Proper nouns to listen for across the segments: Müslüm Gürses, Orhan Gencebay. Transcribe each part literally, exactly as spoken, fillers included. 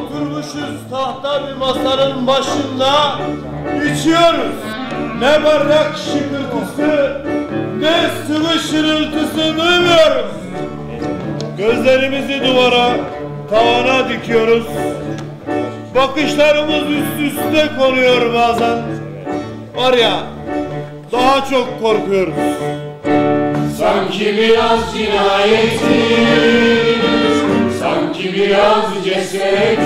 oturmuşuz tahta bir masanın başında, içiyoruz. Ne bardak şıkırtısı, ne sıvı şırıltısı duymuyoruz. Gözlerimizi duvara, tavana dikiyoruz. Bakışlarımız üst üste konuyor bazen. Var ya, daha çok korkuyoruz. Sanki biraz cinayetiz, sanki biraz cesaretiz,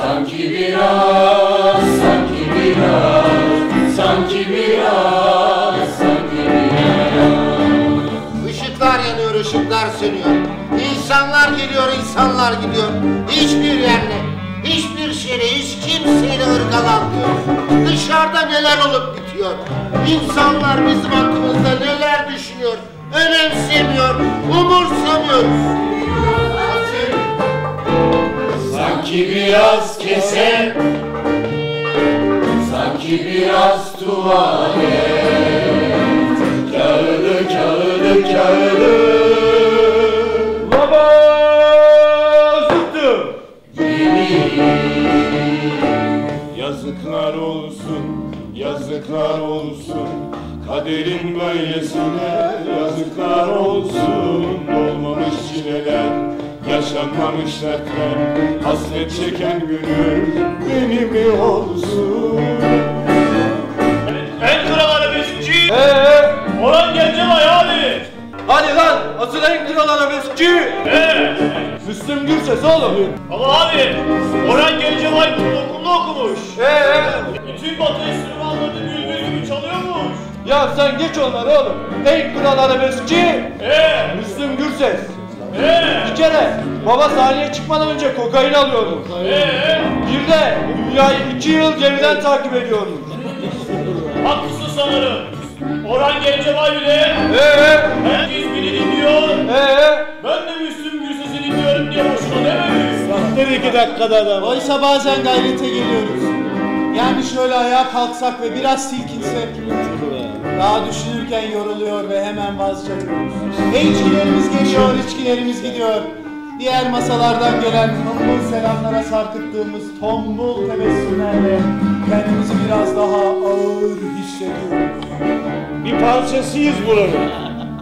sanki biraz, sanki biraz, sanki biraz, sanki biraz. Işıklar yanıyor, ışıklar sönüyor. İnsanlar geliyor, insanlar gidiyor. Hiçbir yerle, hiçbir şeyle, hiç kimseyle ırgalanmıyor. Dışarıda neler olup bitiyor. İnsanlar bizim hakkımızda neler düşünüyor, önemsemiyor, umursamıyoruz. Sanki biraz kese, sanki biraz tuvalet. Kağıdı, kağıdı, kağıdı. Yazıklar olsun, yazıklar olsun, kaderin böylesine yazıklar olsun. Dolmamış çileler, yaşanmamış dertler, hasret çeken günü benim mi olsun? En kralı müzikçi, ee? Orhan Gencebay abi! Hadi lan, asıl en kralı müzikçi! Ee? Müslüm Gürses oğlum! Ama abi, Orhan Gencebay bu okulda okumuş! Eee? Bütün batı enstrümanlarını bülbül gibi çalıyormuş! Ya sen geç onları oğlum! En kral arabeskçi! Eee? Müslüm Gürses! Eee? Bir kere baba sahneye çıkmadan önce kokain alıyordu! Eee? Bir de dünyayı iki yıl geriden takip ediyordu! Haklısın sanırım! Orhan Gencebay bile! Eee? Herkes beni dinliyor! Eee? Ben de Müslüm Gürses'i dinliyorum diye boşuna demeyiz! Sahteri iki dakikada adam! Oysa bazen gayrete geliyoruz. Yani şöyle ayağa kalksak ve biraz silkinsek, daha düşünürken yoruluyor ve hemen vazgeçiyoruz. E içkilerimiz geçiyor, içkilerimiz gidiyor. Diğer masalardan gelen tombul selamlara sarkıttığımız tombul tebessümlerle kendimizi biraz daha ağır hissediyoruz. Bir parçasıyız buranın.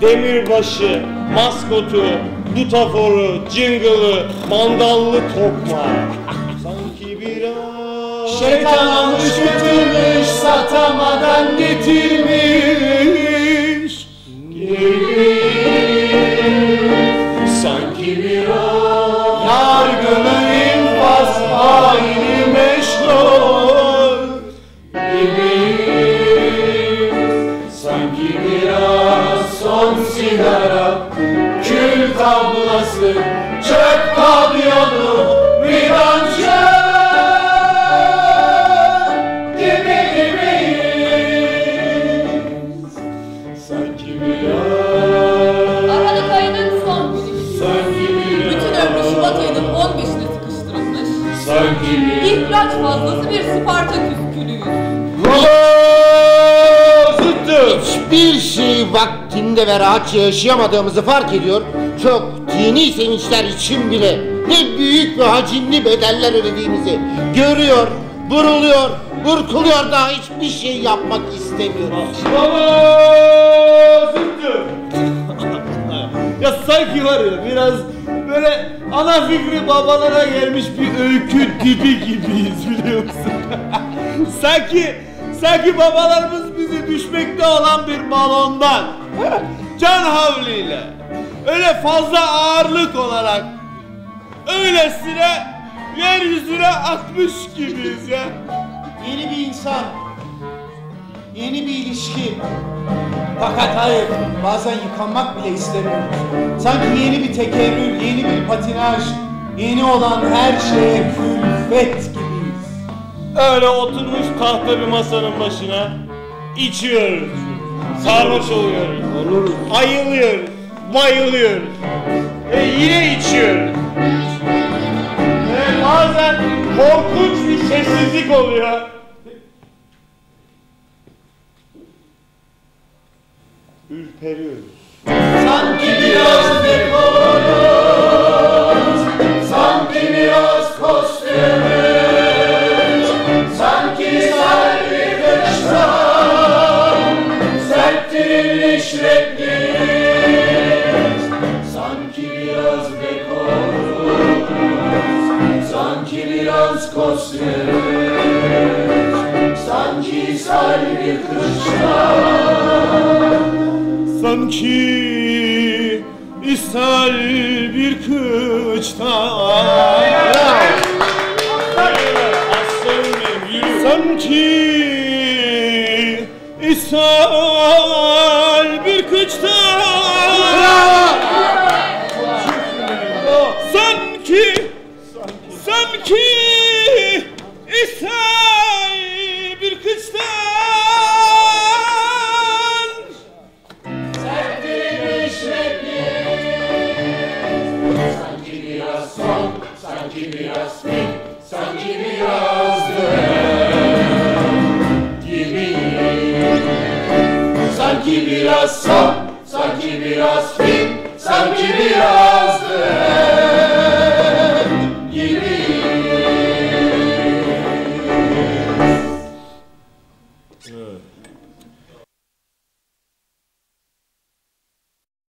Demirbaşı, maskotu, dutaforu, cingılı, mandallı topma. Sanki biraz... Şeytan almış götürmüş, satamadan getirmiş gibi. Sanki biraz yargılı infaz haini meşhur gibi. Sanki biraz son sigara, kül tablası, çöp kamyonu, vidancı. İhtiyaç fazlası bir Spartaküs külüyüz. Hiçbir şey vaktinde ve rahatça yaşayamadığımızı fark ediyor. Çok dini sevinçler için bile ne büyük ve hacimli bedeller ödediğimizi görüyor, buruluyor, burkuluyor, daha hiçbir şey yapmak istemiyoruz. Baba zıttı. Ya sanki var ya biraz böyle ana fikri babalara gelmiş bir öykü dibi gibiyiz, biliyor musun? sanki, sanki babalarımız bizi düşmekte olan bir balondan can havliyle, öyle fazla ağırlık olarak, öylesine yeryüzüne atmış gibiyiz ya. Yeni bir insan, yeni bir ilişki. Fakat hayır, bazen yıkanmak bile istemiyoruz. Sanki yeni bir tekerrür, yeni bir patinaj, yeni olan her şeye külfet gibiyiz. Öyle oturmuş tahta bir masanın başına, içiyoruz, sarhoş oluyoruz, ayılıyoruz, bayılıyoruz ve yine içiyoruz. Ve bazen korkunç bir sessizlik oluyor. Ürperiyoruz. Sanki biraz bir korkunç, sanki biraz... sanki biraz kosmetik, sanki salbi kışta, sanki ishal bir kıçta. Sanki ishal bir kıçta. Sanki, sanki ishal bir kıçta. Sanki biraz pek, sanki biraz dönem gibiyim. Sanki biraz sap, sanki biraz pek, sanki biraz dönem.